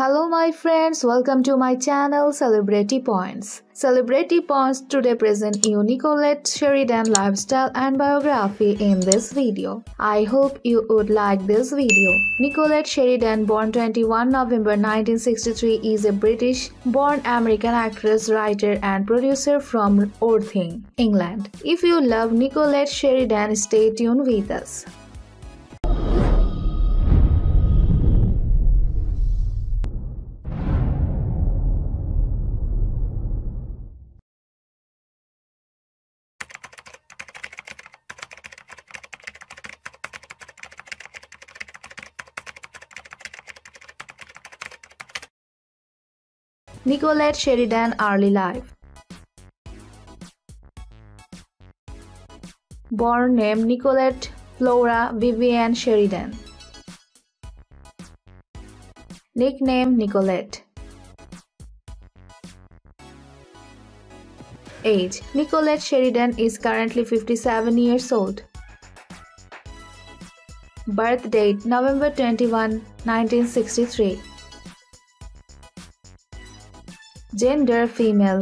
Hello my friends, welcome to my channel Celebrity Points. Celebrity Points today present you Nicolette Sheridan lifestyle and biography in this video. I hope you would like this video. Nicolette Sheridan, born 21 November 1963, is a British-born American actress, writer and producer from Worthing, England. If you love Nicolette Sheridan, stay tuned with us. Nicolette Sheridan early life. Born name Nicolette Flora Vivian Sheridan. Nickname Nicolette. Age Nicolette Sheridan is currently 57 years old. Birth date November 21, 1963. Gender female.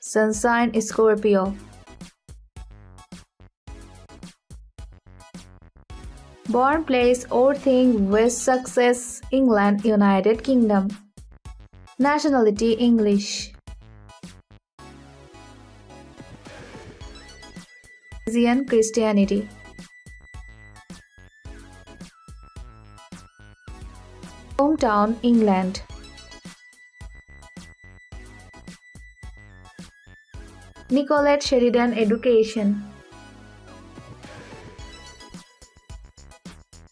Sun sign Scorpio. Born place Worthing, West Sussex, England, United Kingdom. Nationality English. Christianity. Hometown England. Nicolette Sheridan education.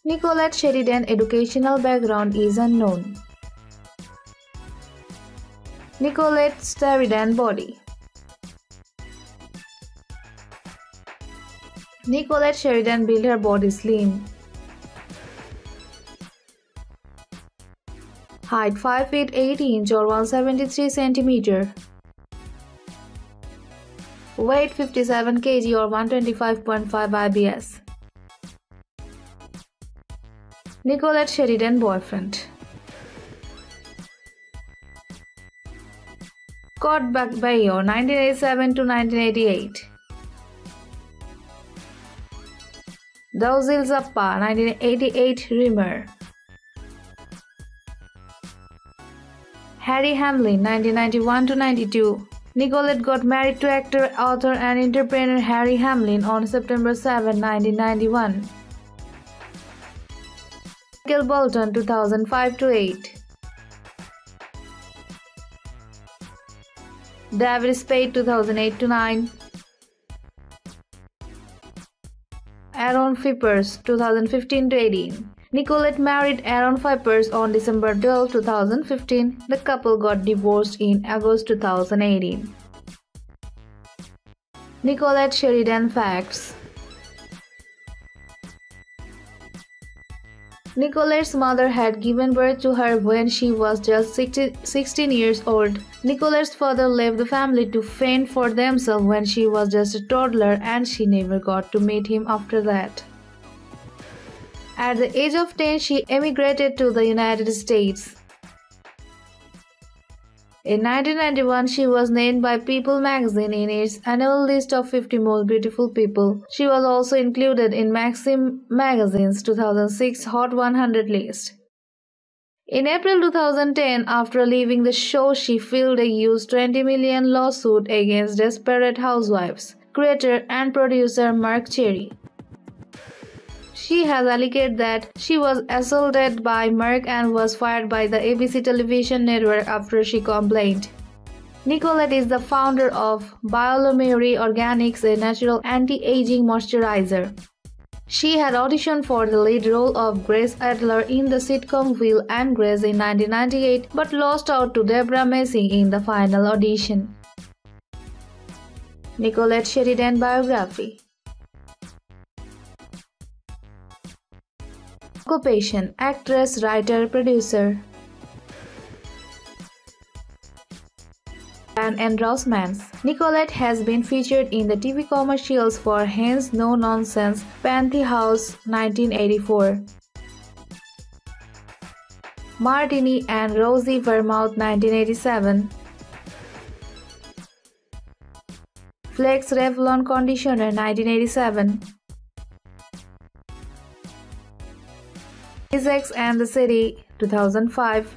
Nicolette Sheridan educational background is unknown. Nicolette Sheridan body. Nicolette Sheridan built her body slim. Height 5 feet 8 inch or 173 centimeter. Weight 57 kg or 125.5 IBS. Nicolette Sheridan boyfriend. Cotback Bayo 1987 to 1988. Dozil Zappa 1988 Rimmer. Harry Hamlin 1991-92. Nicolette got married to actor, author and entrepreneur Harry Hamlin on September 7, 1991. Michael Bolton 2005-8. David Spade 2008-9. Aaron Phypers 2015-18. Nicolette married Aaron Phypers on December 12, 2015. The couple got divorced in August 2018. Nicolette Sheridan facts. Nicolette's mother had given birth to her when she was just 16 years old. Nicolette's father left the family to fend for themselves when she was just a toddler, and she never got to meet him after that. At the age of 10, she emigrated to the United States. In 1991, she was named by People magazine in its annual list of 50 most beautiful people. She was also included in Maxim magazine's 2006 Hot 100 list. In April 2010, after leaving the show, she filed a $20 million lawsuit against Desperate Housewives creator and producer Mark Cherry. She has alleged that she was assaulted by Merck and was fired by the ABC television network after she complained. Nicolette is the founder of Biolumery Organics, a natural anti-aging moisturizer. She had auditioned for the lead role of Grace Adler in the sitcom Will and Grace in 1998 but lost out to Debra Messing in the final audition. Nicolette Sheridan biography. Occupation: actress, writer, producer. Sheridan endorsements. Nicolette has been featured in the TV commercials for Hanes No Nonsense, Panty House 1984, Martini and Rosie Vermouth 1987, Flex Revlon Conditioner 1987, Isaacs and the City 2005,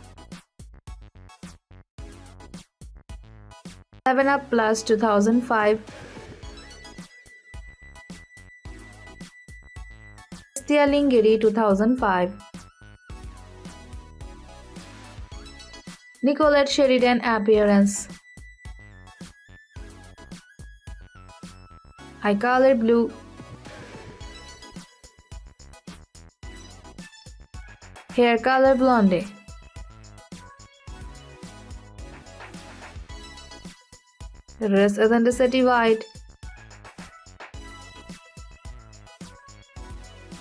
7up Plus 2005, Stia Lingiri 2005. Nicolette Sheridan appearance. Eye color blue. Hair color blonde. Dress ethnicity white.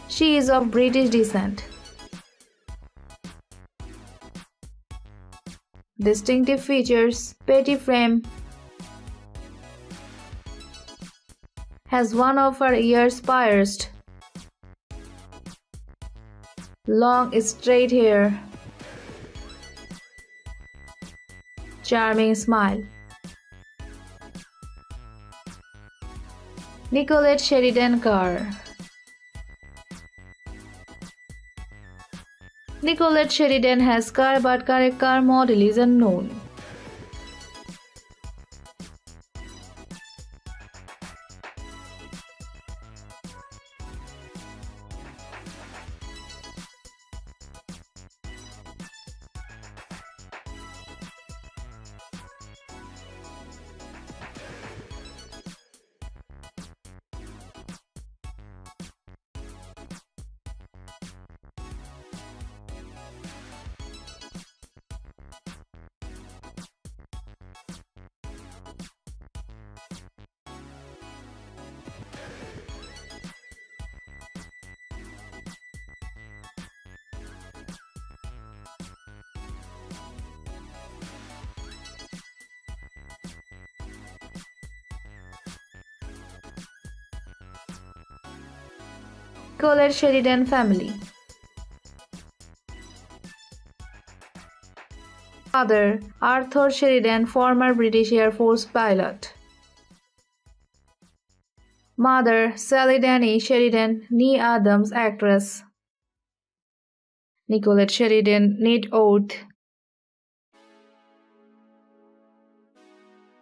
She is of British descent. Distinctive features: petty frame. Has one of her ears pierced. Long straight hair. Charming smile. Nicolette Sheridan car. Nicolette Sheridan has car, but correct car model is unknown. Nicolette Sheridan family. Father, Arthur Sheridan, former British Air Force pilot. Mother, Sally Danny Sheridan, Nee Adams actress. Nicolette Sheridan need oath.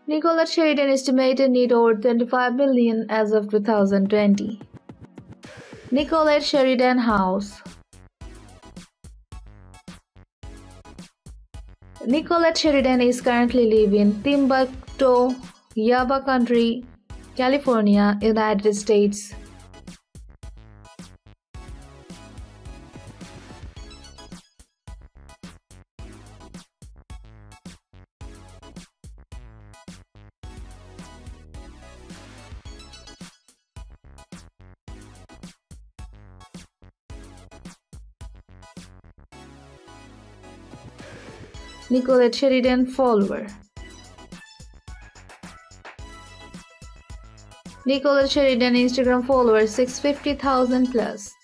Nicolette Sheridan estimated need oath 25 million as of 2020. Nicolette Sheridan house. Nicolette Sheridan is currently living in Timbuktu, Yuba County, California, United States. Nicolette Sheridan follower. Nicolette Sheridan Instagram follower 650,000 plus.